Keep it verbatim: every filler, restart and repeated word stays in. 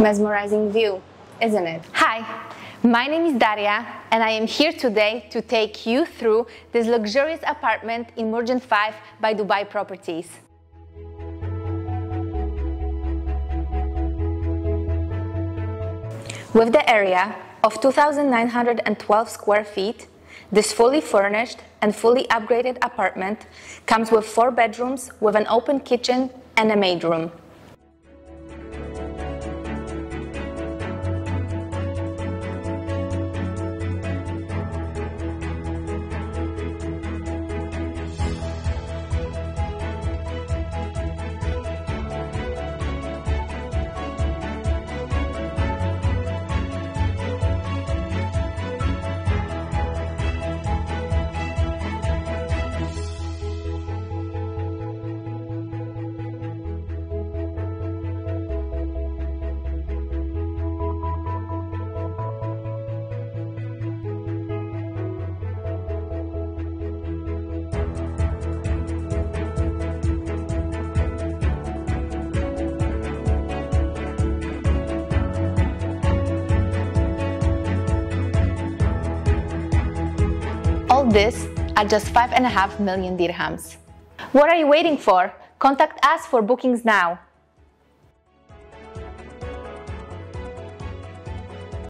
Mesmerizing view, isn't it? Hi, my name is Daria and I am here today to take you through this luxurious apartment in Murjan five by Dubai Properties. With the area of two thousand nine hundred twelve square feet, this fully furnished and fully upgraded apartment comes with four bedrooms with an open kitchen and a maid room. All this at just five and a half million dirhams. What are you waiting for? Contact us for bookings now.